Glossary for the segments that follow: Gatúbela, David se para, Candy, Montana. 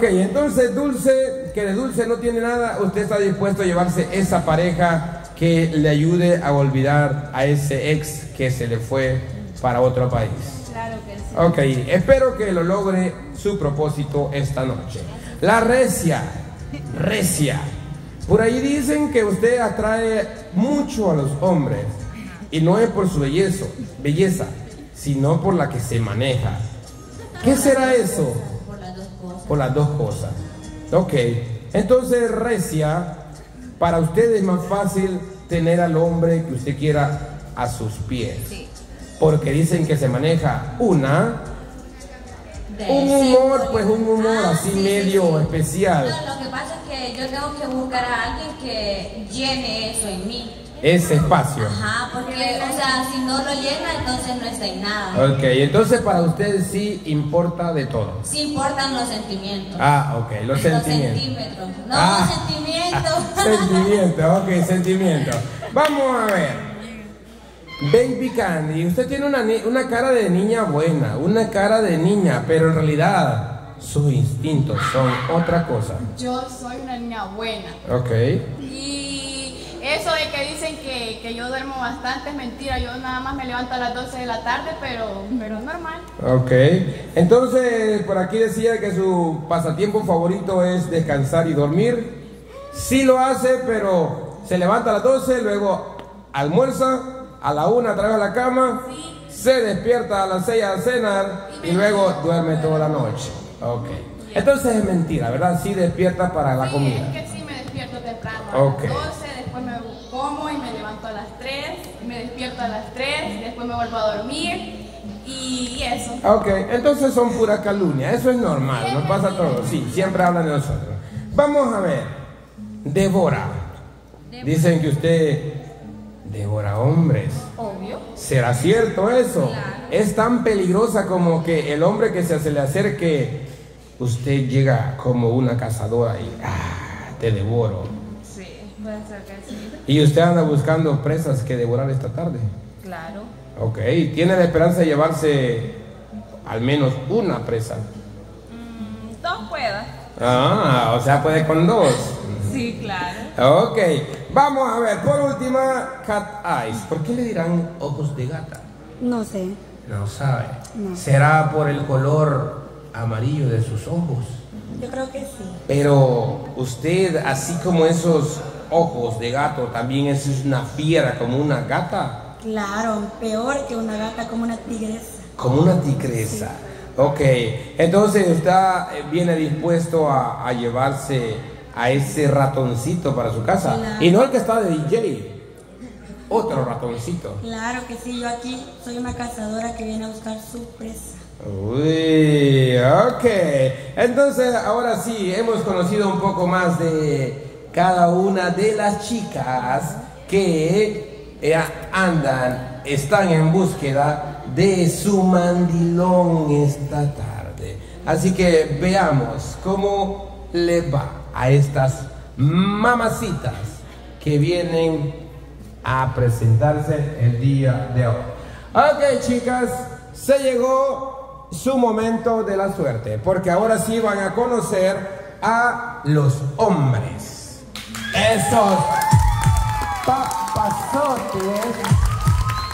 Ok, entonces Dulce, que de dulce no tiene nada, usted está dispuesto a llevarse esa pareja que le ayude a olvidar a ese ex que se le fue para otro país. Claro que sí. Ok, espero que lo logre su propósito esta noche. La recia, recia. Por ahí dicen que usted atrae mucho a los hombres y no es por su belleza, sino por la que se maneja. ¿Qué será eso? Por las dos cosas. Ok, entonces recia, para usted es más fácil tener al hombre que usted quiera a sus pies, sí. Porque dicen que se maneja un humor así, sí, medio especial. No, lo que pasa es que yo tengo que buscar a alguien que llene eso en mí, ese espacio. Ajá, porque, o sea, si no lo llena, entonces no está en nada. Ok, entonces para ustedes sí importa de todo. Sí importan los sentimientos. Ah, ok, los sentimientos. Los centímetros. No, sentimientos. Vamos a ver. Baby Candy, usted tiene una cara de niña buena, una cara de niña, pero en realidad sus instintos son otra cosa. Yo soy una niña buena. Ok. Y eso de que dicen que yo duermo bastante es mentira. Yo nada más me levanto a las 12 de la tarde, pero es normal. Ok, entonces por aquí decía que su pasatiempo favorito es descansar y dormir. Sí lo hace, pero se levanta a las 12, luego almuerza, a la 1 trae a la cama, sí. Se despierta a las 6 a cenar y luego duerme toda la noche. Ok, yeah. Entonces es mentira, ¿verdad? Sí despierta para la comida. Es que sí me despierto temprano, okay. A las 12, después me como y me levanto a las 3, me despierto a las 3, después me vuelvo a dormir y eso. Ok, entonces son puras calumnias, eso es normal, nos pasa a todos, sí, siempre hablan de nosotros. Vamos a ver, devora. Dicen que usted devora hombres. Obvio. ¿Será cierto eso? Claro. Es tan peligrosa como que el hombre que se le acerque, usted llega como una cazadora y te devoro. Y usted anda buscando presas que devorar esta tarde. Claro. Ok, ¿tiene la esperanza de llevarse al menos una presa? Dos pueda. Ah, o sea, puede con dos. Sí, claro. Ok, vamos a ver, por última, cat eyes. ¿Por qué le dirán ojos de gata? No sé. No sabe. No. ¿Será por el color amarillo de sus ojos? Yo creo que sí. Pero usted, así como esos ojos de gato, también es una fiera, como una gata. Claro, peor que una gata, como una tigresa. Como una tigresa, sí. Ok, entonces usted viene dispuesto a llevarse a ese ratoncito para su casa, claro. Y no el que está de DJ, otro ratoncito. Claro que sí, yo aquí soy una cazadora que viene a buscar su presa. Uy, ok, entonces ahora sí, hemos conocido un poco más de cada una de las chicas que andan, están en búsqueda de su mandilón esta tarde. Así que veamos cómo le va a estas mamacitas que vienen a presentarse el día de hoy. Ok, chicas, se llegó su momento de la suerte, porque ahora sí van a conocer a los hombres. Esos papazotes,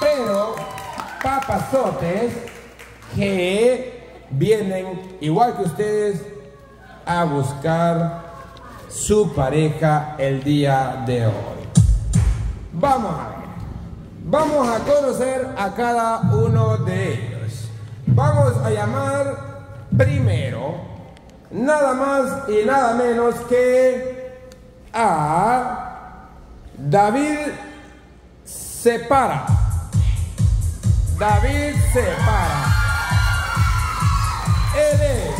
pero papazotes que vienen, igual que ustedes, a buscar su pareja el día de hoy. Vamos a ver, vamos a conocer a cada uno de ellos. Vamos a llamar primero, nada más y nada menos que a David se para. David se para. Él es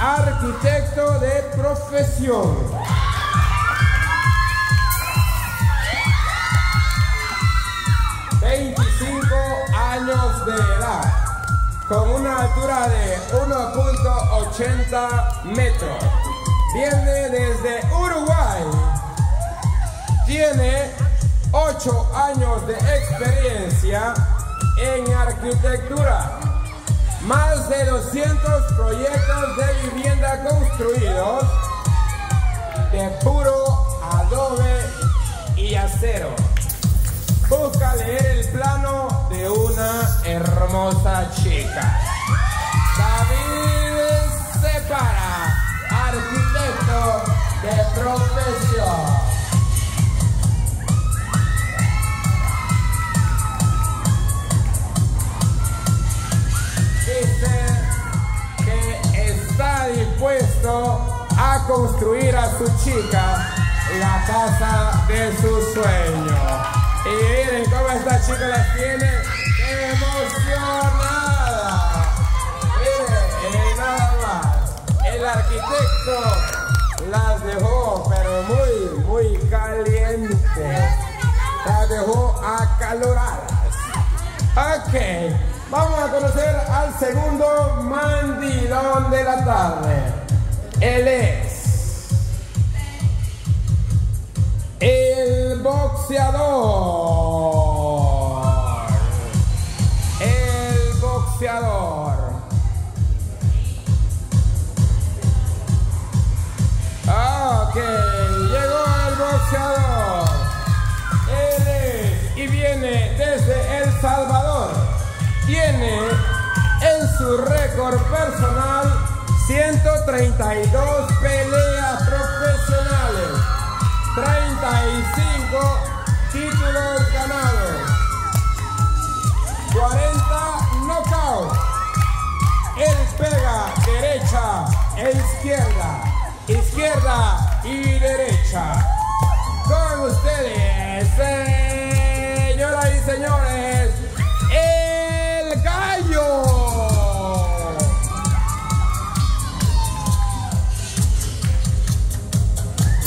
arquitecto de profesión. ...25 años de edad, con una altura de 1.80 metros. Viene desde Uruguay, tiene 8 años de experiencia en arquitectura, más de 200 proyectos de vivienda construidos de puro adobe y acero. Busca leer el plano de una hermosa chica. David se para, arquitecto de profesión. A construir a su chica la casa de su sueño. Y miren cómo esta chica la tiene emocionada. Miren, nada más. El arquitecto las dejó, pero muy calientes. Las dejó acaloradas. Ok, vamos a conocer al segundo mandilón de la tarde. Él es el boxeador. El boxeador. Ok, llegó el boxeador. Él es y viene desde El Salvador. Tiene en su récord personal 132 peleas profesionales, 35 títulos ganados, 40 knockouts. Él pega derecha e izquierda, izquierda y derecha. Con ustedes, señoras y señores, el gallo.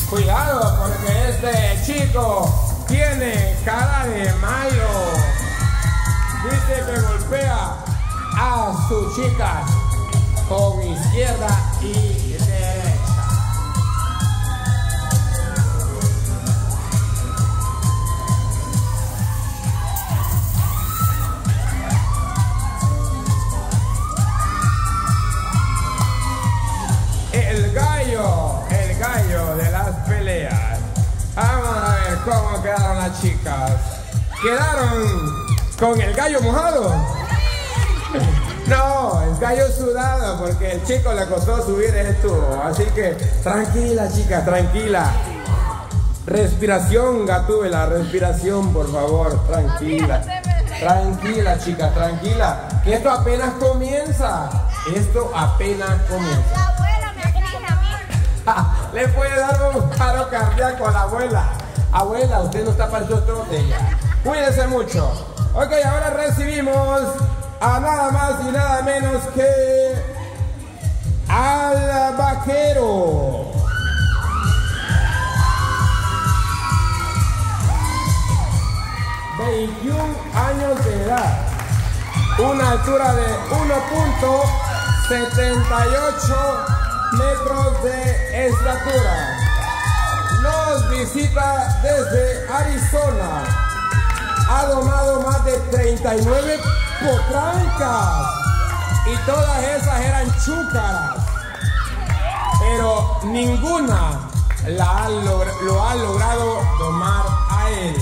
Cuidado, porque este chico tiene cara de mayo. Dice que golpea a su chica con izquierda y derecha. El gallo de las peleas. Vamos a ver cómo quedaron las chicas. ¿Quedaron con el gallo mojado? No, el gallo sudado, porque el chico le costó subir el tubo. Así que tranquila, chicas, tranquila. Respiración, Gatúbela, respiración, por favor, tranquila. Tranquila, chicas, tranquila. Que esto apenas comienza. Esto apenas comienza. Le puede dar un paro cardíaco a la abuela. Abuela, usted no está para el otro de ella. Cuídese mucho. Ok, ahora recibimos a nada más y nada menos que al vaquero. De 21 años de edad. Una altura de 1.78 metros de estatura. Nos visita desde Arizona. Ha domado más de 39 potrancas y todas esas eran chúcaras, pero ninguna lo ha logrado domar a él.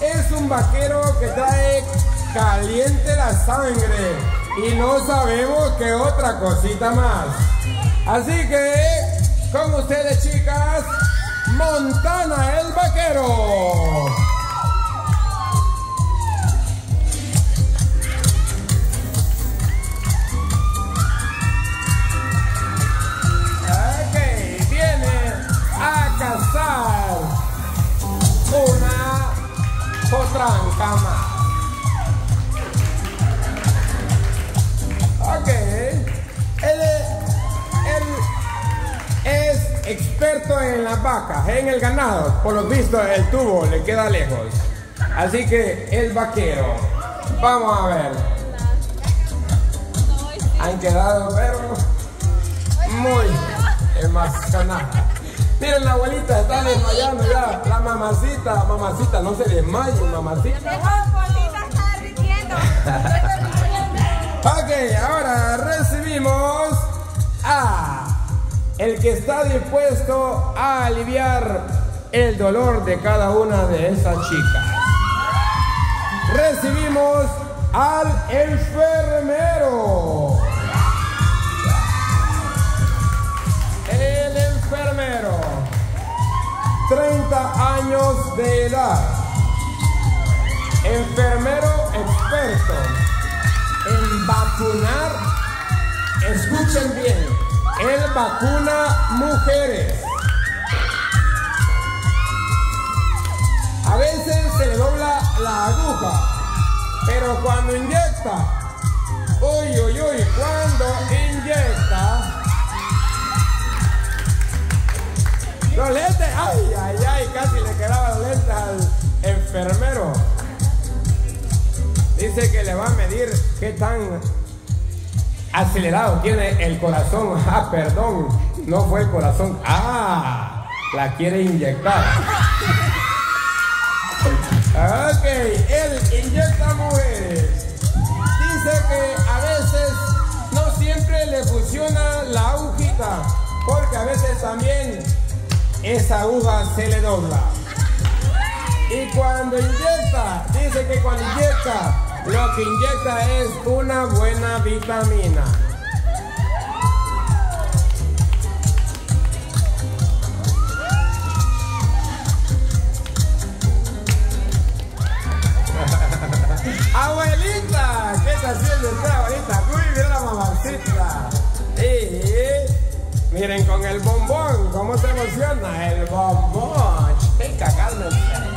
Es un vaquero que trae caliente la sangre y no sabemos qué otra cosita más. Así que, con ustedes, chicas, Montana el vaquero. Ok, viene a cazar una potranca más. Ok, él es experto en las vacas, en el ganado. Por lo visto el tubo le queda lejos. Así que el vaquero, vamos a ver. Han quedado pero muy emocionadas. Miren, la abuelita está desmayando ya. La mamacita no se desmaye, mamacita. Ok, ahora recibimos a el que está dispuesto a aliviar el dolor de cada una de esas chicas. Recibimos al enfermero. El enfermero, 30 años de edad, enfermero experto en vacunar. Escuchen bien, él vacuna mujeres. A veces se le dobla la aguja, pero cuando inyecta, uy, uy, uy, cuando inyecta los lentes, ay, ay, ay, casi le quedaban los lentes al enfermero. Dice que le va a medir qué tan acelerado tiene el corazón. Ah, perdón, no fue el corazón. Ah, la quiere inyectar. Ok, él inyecta mujeres. Dice que a veces no siempre le funciona la agujita, porque a veces también esa aguja se le dobla. Y cuando inyecta, dice que cuando inyecta, lo que inyecta es una buena vitamina. Abuelita, ¿qué está haciendo usted, abuelita? Muy bien, la mamacita. Y miren con el bombón, cómo se emociona el bombón. Chica, cálmense.